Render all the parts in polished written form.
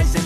and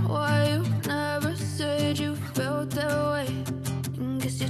why you never said you felt that way. You're